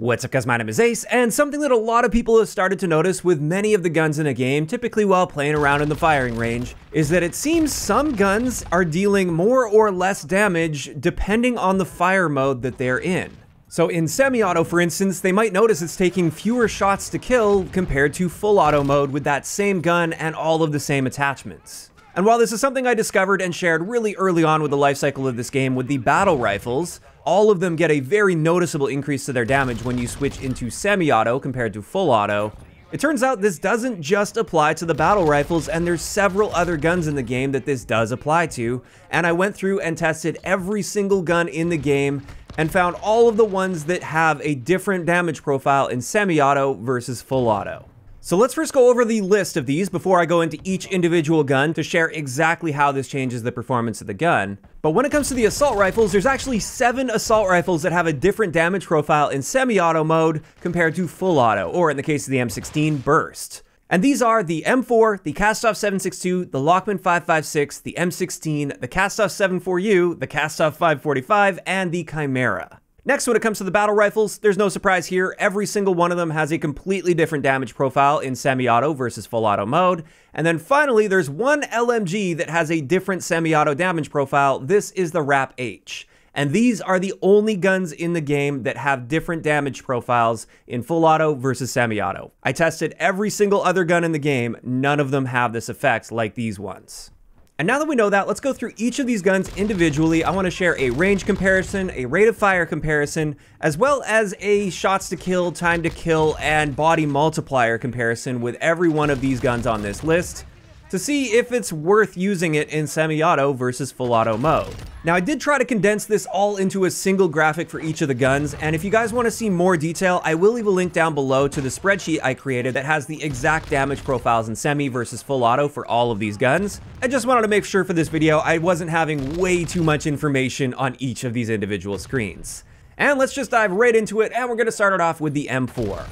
What's up guys, my name is Ace, and something that a lot of people have started to notice with many of the guns in a game, typically while playing around in the firing range, is that it seems some guns are dealing more or less damage depending on the fire mode that they're in. So in semi-auto, for instance, they might notice it's taking fewer shots to kill compared to full auto mode with that same gun and all of the same attachments. And while this is something I discovered and shared really early on with the lifecycle of this game with the battle rifles, all of them get a very noticeable increase to their damage when you switch into semi-auto compared to full auto. It turns out this doesn't just apply to the battle rifles, and there's several other guns in the game that this does apply to, and I went through and tested every single gun in the game and found all of the ones that have a different damage profile in semi-auto versus full auto. So let's first go over the list of these before I go into each individual gun to share exactly how this changes the performance of the gun. But when it comes to the assault rifles, there's actually 7 assault rifles that have a different damage profile in semi-auto mode compared to full auto, or in the case of the M16, burst. And these are the M4, the Kastov 762, the Lachmann 556, the M16, the Kastov 74U, the Kastov 545, and the Chimera. Next, when it comes to the battle rifles, there's no surprise here. Every single one of them has a completely different damage profile in semi-auto versus full auto mode. And then finally, there's one LMG that has a different semi-auto damage profile. This is the RAPP H. And these are the only guns in the game that have different damage profiles in full auto versus semi-auto. I tested every single other gun in the game. None of them have this effect like these ones. And now that we know that, let's go through each of these guns individually. I want to share a range comparison, a rate of fire comparison, as well as a shots to kill, time to kill, and body multiplier comparison with every one of these guns on this list to see if it's worth using it in semi-auto versus full auto mode. Now, I did try to condense this all into a single graphic for each of the guns, and if you guys want to see more detail, I will leave a link down below to the spreadsheet I created that has the exact damage profiles in semi versus full auto for all of these guns. I just wanted to make sure for this video I wasn't having way too much information on each of these individual screens. And let's just dive right into it, and we're going to start it off with the M4.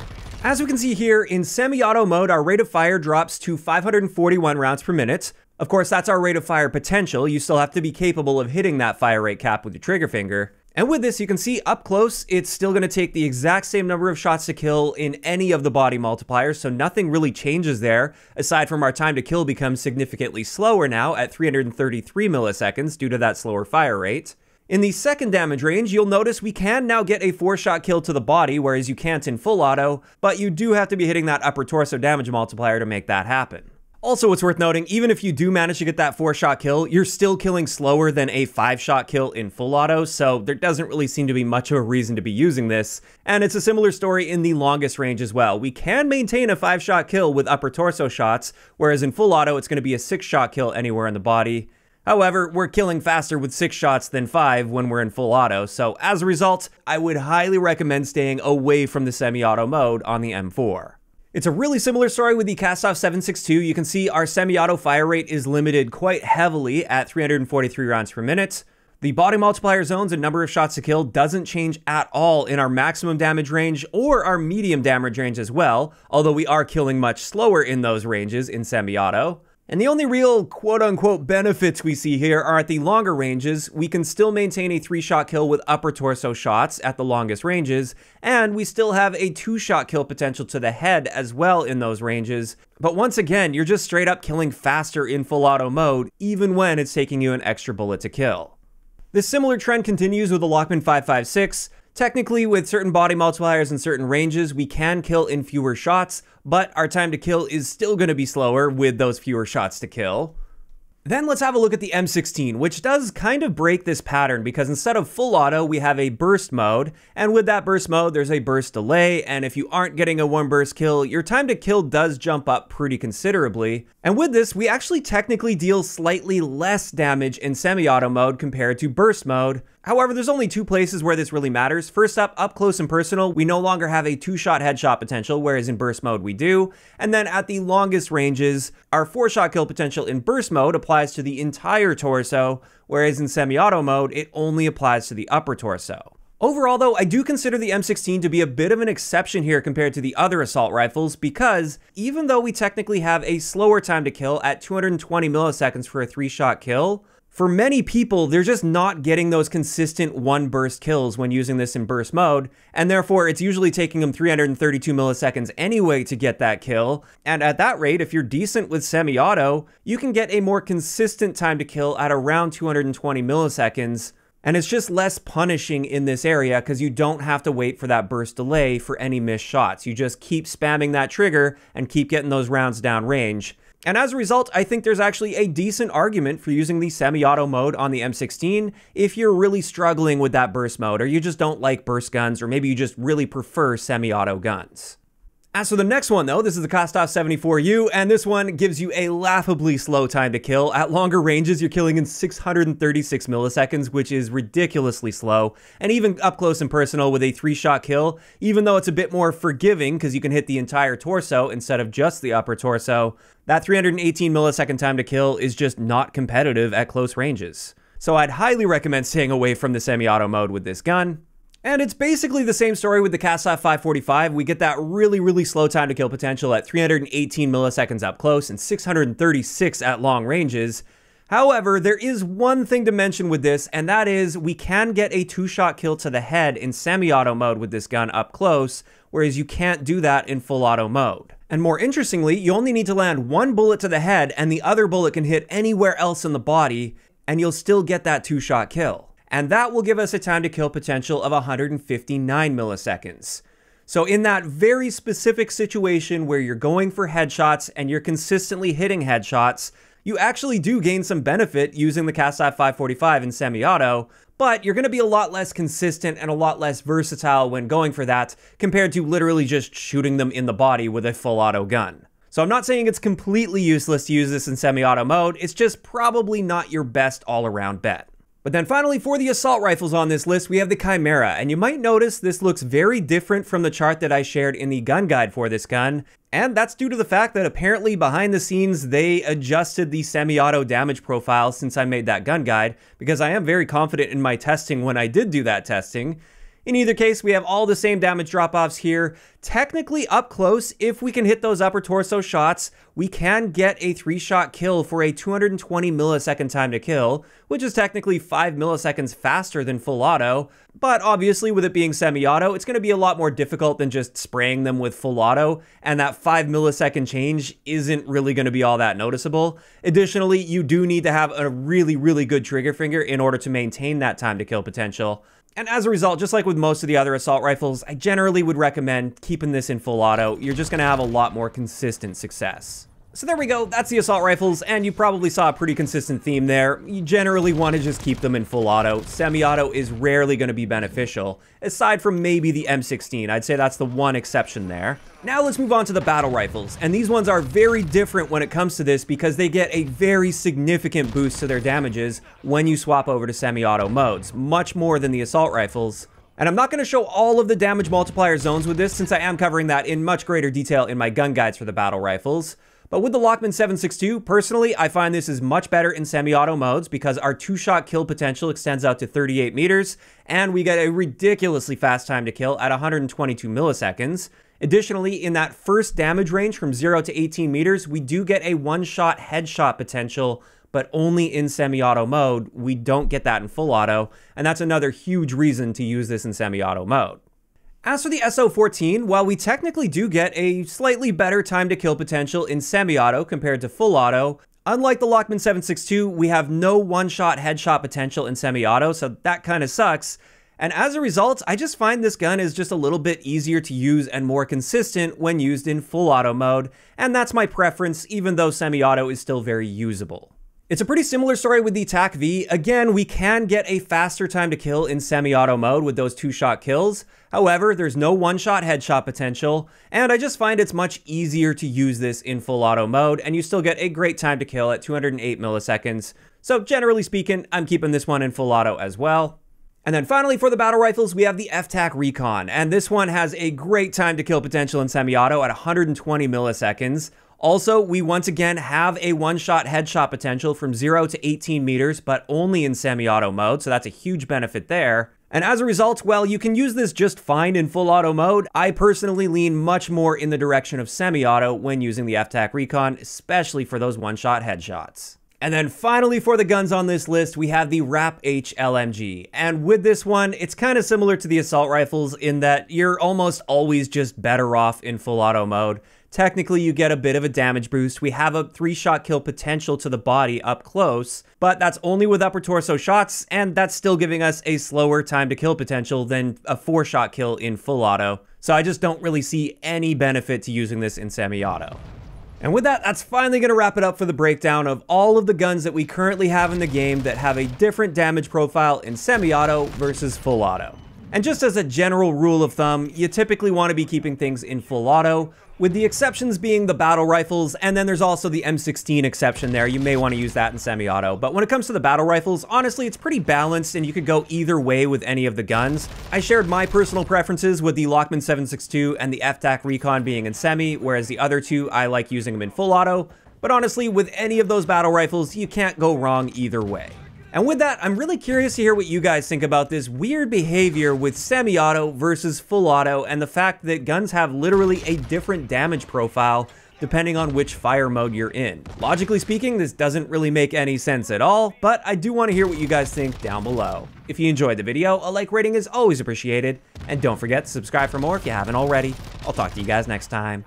As we can see here, in semi-auto mode, our rate of fire drops to 541 rounds per minute. Of course, that's our rate of fire potential. You still have to be capable of hitting that fire rate cap with your trigger finger. And with this, you can see up close, it's still going to take the exact same number of shots to kill in any of the body multipliers, so nothing really changes there, aside from our time to kill becomes significantly slower now at 333 milliseconds due to that slower fire rate. In the second damage range, you'll notice we can now get a 4-shot kill to the body, whereas you can't in full auto, but you do have to be hitting that upper torso damage multiplier to make that happen. Also, it's worth noting, even if you do manage to get that 4-shot kill, you're still killing slower than a 5-shot kill in full auto, so there doesn't really seem to be much of a reason to be using this. And it's a similar story in the longest range as well. We can maintain a 5-shot kill with upper torso shots, whereas in full auto, it's going to be a 6-shot kill anywhere in the body. However, we're killing faster with 6 shots than 5 when we're in full auto, so as a result, I would highly recommend staying away from the semi-auto mode on the M4. It's a really similar story with the Kastov 762. You can see our semi-auto fire rate is limited quite heavily at 343 rounds per minute. The body multiplier zones and number of shots to kill doesn't change at all in our maximum damage range or our medium damage range as well, although we are killing much slower in those ranges in semi-auto. And the only real quote-unquote benefits we see here are at the longer ranges. We can still maintain a 3-shot kill with upper torso shots at the longest ranges, and we still have a 2-shot kill potential to the head as well in those ranges. But once again, you're just straight up killing faster in full auto mode, even when it's taking you an extra bullet to kill. This similar trend continues with the Lachmann 556. Technically, with certain body multipliers and certain ranges, we can kill in fewer shots, but our time to kill is still going to be slower with those fewer shots to kill. Then let's have a look at the M16, which does kind of break this pattern because instead of full auto, we have a burst mode, and with that burst mode, there's a burst delay, and if you aren't getting a 1-burst kill, your time to kill does jump up pretty considerably. And with this, we actually technically deal slightly less damage in semi-auto mode compared to burst mode. However, there's only 2 places where this really matters. First up close and personal, we no longer have a 2-shot headshot potential, whereas in burst mode we do. And then at the longest ranges, our 4-shot kill potential in burst mode applies to the entire torso, whereas in semi-auto mode, it only applies to the upper torso. Overall though, I do consider the M16 to be a bit of an exception here compared to the other assault rifles because even though we technically have a slower time to kill at 220 milliseconds for a 3-shot kill, for many people, they're just not getting those consistent one burst kills when using this in burst mode, and therefore it's usually taking them 332 milliseconds anyway to get that kill. And at that rate, if you're decent with semi-auto, you can get a more consistent time to kill at around 220 milliseconds, and it's just less punishing in this area because you don't have to wait for that burst delay for any missed shots. You just keep spamming that trigger and keep getting those rounds down range. And as a result, I think there's actually a decent argument for using the semi-auto mode on the M16 if you're really struggling with that burst mode, or you just don't like burst guns, or maybe you just really prefer semi-auto guns. As for the next one though, this is the Kastov 74U, and this one gives you a laughably slow time to kill. At longer ranges, you're killing in 636 milliseconds, which is ridiculously slow. And even up close and personal with a 3-shot kill, even though it's a bit more forgiving because you can hit the entire torso instead of just the upper torso, that 318 millisecond time to kill is just not competitive at close ranges. So I'd highly recommend staying away from the semi-auto mode with this gun. And it's basically the same story with the Kastov 545. We get that really, really slow time to kill potential at 318 milliseconds up close and 636 at long ranges. However, there is one thing to mention with this, and that is we can get a 2-shot kill to the head in semi-auto mode with this gun up close, whereas you can't do that in full auto mode. And more interestingly, you only need to land one bullet to the head and the other bullet can hit anywhere else in the body, and you'll still get that 2-shot kill. And that will give us a time to kill potential of 159 milliseconds. So in that very specific situation where you're going for headshots and you're consistently hitting headshots, you actually do gain some benefit using the Kastov 545 in semi-auto, but you're gonna be a lot less consistent and a lot less versatile when going for that compared to literally just shooting them in the body with a full auto gun. So I'm not saying it's completely useless to use this in semi-auto mode, it's just probably not your best all-around bet. But then finally, for the assault rifles on this list, we have the Chimera, and you might notice this looks very different from the chart that I shared in the gun guide for this gun, and that's due to the fact that apparently behind the scenes they adjusted the semi-auto damage profile since I made that gun guide, because I am very confident in my testing when I did do that testing. In either case, we have all the same damage drop-offs here. Technically up close, if we can hit those upper torso shots, we can get a 3-shot kill for a 220 millisecond time to kill, which is technically 5 milliseconds faster than full auto. But obviously with it being semi-auto, it's going to be a lot more difficult than just spraying them with full auto, and that 5 millisecond change isn't really going to be all that noticeable. Additionally, you do need to have a really, really good trigger finger in order to maintain that time to kill potential. And as a result, just like with most of the other assault rifles, I generally would recommend keeping this in full auto. You're just gonna have a lot more consistent success. So there we go, that's the assault rifles, and you probably saw a pretty consistent theme there. You generally wanna just keep them in full auto. Semi-auto is rarely gonna be beneficial, aside from maybe the M16. I'd say that's the one exception there. Now let's move on to the battle rifles, and these ones are very different when it comes to this because they get a very significant boost to their damages when you swap over to semi-auto modes, much more than the assault rifles. And I'm not going to show all of the damage multiplier zones with this since I am covering that in much greater detail in my gun guides for the battle rifles. But with the Lachmann 762, personally, I find this is much better in semi-auto modes because our 2-shot kill potential extends out to 38 meters, and we get a ridiculously fast time to kill at 122 milliseconds. Additionally, in that first damage range from 0 to 18 meters, we do get a 1-shot headshot potential, but only in semi-auto mode. We don't get that in full auto, and that's another huge reason to use this in semi-auto mode. As for the SO-14, while we technically do get a slightly better time to kill potential in semi-auto compared to full auto, unlike the Lachmann 762, we have no 1-shot headshot potential in semi-auto, so that kind of sucks. And as a result, I just find this gun is just a little bit easier to use and more consistent when used in full auto mode, and that's my preference, even though semi-auto is still very usable. It's a pretty similar story with the TAQ-V. Again, we can get a faster time to kill in semi-auto mode with those 2-shot kills. However, there's no 1-shot headshot potential, and I just find it's much easier to use this in full auto mode, and you still get a great time to kill at 208 milliseconds. So generally speaking, I'm keeping this one in full auto as well. And then finally for the battle rifles, we have the FTAC Recon, and this one has a great time to kill potential in semi-auto at 120 milliseconds. Also, we once again have a 1-shot headshot potential from 0 to 18 meters, but only in semi-auto mode, so that's a huge benefit there. And as a result, well, you can use this just fine in full auto mode. I personally lean much more in the direction of semi-auto when using the FTAC Recon, especially for those 1-shot headshots. And then finally, for the guns on this list, we have the RAPP H LMG. And with this one, it's kind of similar to the assault rifles in that you're almost always just better off in full auto mode. Technically, you get a bit of a damage boost. We have a 3-shot kill potential to the body up close, but that's only with upper torso shots, and that's still giving us a slower time to kill potential than a 4-shot kill in full auto. So I just don't really see any benefit to using this in semi-auto. And with that, that's finally going to wrap it up for the breakdown of all of the guns that we currently have in the game that have a different damage profile in semi-auto versus full auto. And just as a general rule of thumb, you typically want to be keeping things in full auto, with the exceptions being the battle rifles, and then there's also the M16 exception there. You may want to use that in semi-auto, but when it comes to the battle rifles, honestly, it's pretty balanced and you could go either way with any of the guns. I shared my personal preferences with the Lachmann 762 and the FTAC Recon being in semi, whereas the other two, I like using them in full auto. But honestly, with any of those battle rifles, you can't go wrong either way. And with that, I'm really curious to hear what you guys think about this weird behavior with semi-auto versus full auto and the fact that guns have literally a different damage profile depending on which fire mode you're in. Logically speaking, this doesn't really make any sense at all, but I do want to hear what you guys think down below. If you enjoyed the video, a like rating is always appreciated, and don't forget to subscribe for more if you haven't already. I'll talk to you guys next time.